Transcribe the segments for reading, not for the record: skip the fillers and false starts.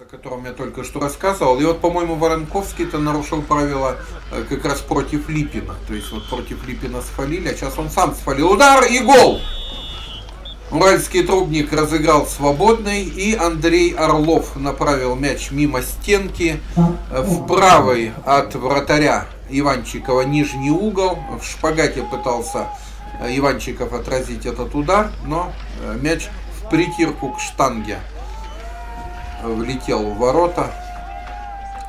о котором я только что рассказывал. И вот, по-моему, Воронковский-то нарушил правила как раз против Липина. То есть вот против Липина свалили, а сейчас он сам свалил. Удар и гол! Уральский Трубник разыграл свободный, и Андрей Орлов направил мяч мимо стенки в правый от вратаря Иванчикова нижний угол. В шпагате пытался Иванчиков отразить этот удар, но мяч в притирку к штанге влетел в ворота.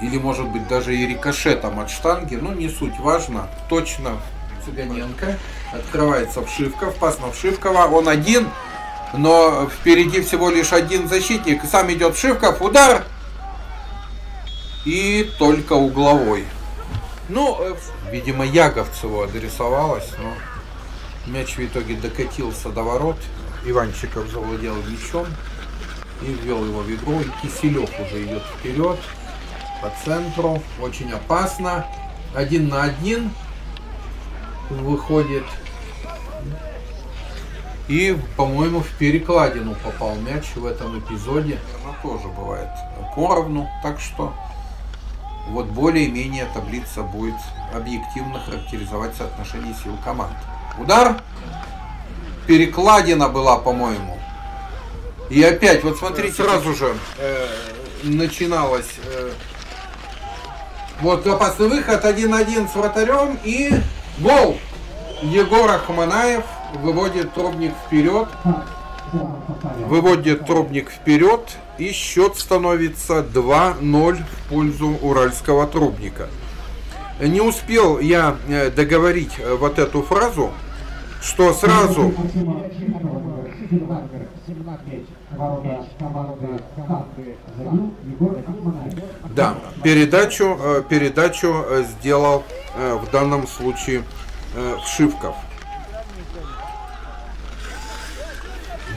Или, может быть, даже и рикошетом от штанги. Ну, не суть, важно. Точно Цыганенко. Открывается Вшивков. Пас на Вшивкова. Он один, но впереди всего лишь один защитник. Сам идет Вшивков. Удар. И только угловой. Ну, видимо, Яговцеву адресовалось, но мяч в итоге докатился до ворот. Иванчиков завладел мячом и ввел его в игру. И Киселев уже идет вперед по центру. Очень опасно. Один на один выходит. И, по-моему, в перекладину попал мяч в этом эпизоде. Она тоже бывает поровну. Так что вот более-менее таблица будет объективно характеризовать соотношение сил команд. Удар. Перекладина была, по-моему. И опять, вот смотрите, сразу же начиналось. Вот опасный выход, 1-1 с вратарем и гол! Егор Ахманаев выводит Трубник вперед. Выводит Трубник вперед, и счет становится 2-0 в пользу Уральского Трубника. Не успел я договорить вот эту фразу, что сразу да, передачу сделал в данном случае Вшивков.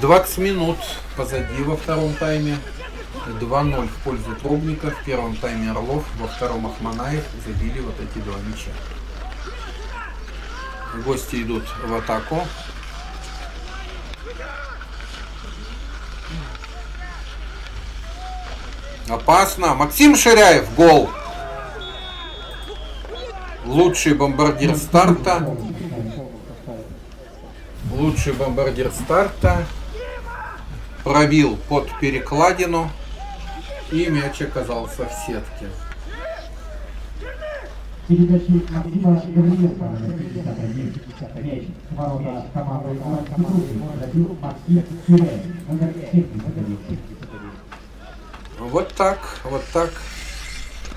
20 минут позади во втором тайме. 2-0 в пользу Трубника. В первом тайме Орлов, во втором Ахманаев забили вот эти два мяча. Гости идут в атаку. Опасно. Максим Ширяев. Гол. Лучший бомбардир старта. Лучший бомбардир старта. Пробил под перекладину. И мяч оказался в сетке. Вот так.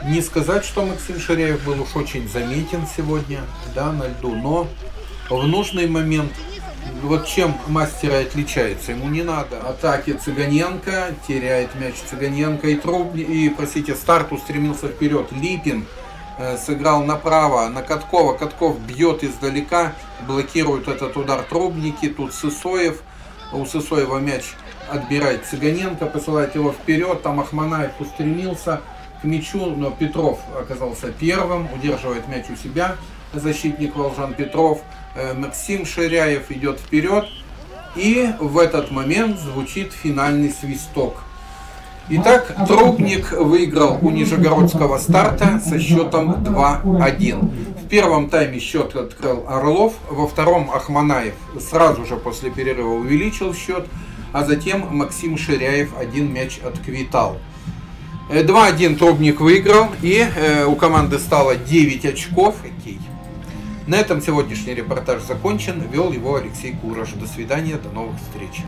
Не сказать, что Максим Ширяев был уж очень заметен сегодня, да, на льду, но в нужный момент, вот чем мастер отличается, ему не надо. Атаки Цыганенко, теряет мяч Цыганенко, старт устремился вперед. Липин сыграл направо на Каткова. Катков бьет издалека, блокирует этот удар Трубники. Тут Сысоев. У Сысоева мяч отбирает Цыганенко, посылает его вперед. Там Ахманаев устремился к мячу, но Петров оказался первым. Удерживает мяч у себя защитник волжан Петров. Максим Ширяев идет вперед. И в этот момент звучит финальный свисток. Итак, Трубник выиграл у Нижегородского старта со счетом 2-1. В первом тайме счет открыл Орлов, во втором Ахманаев сразу же после перерыва увеличил счет, а затем Максим Ширяев один мяч отквитал. 2-1 Трубник выиграл, и у команды стало 9 очков. На этом сегодняшний репортаж закончен. Вел его Алексей Кураж. До свидания, до новых встреч.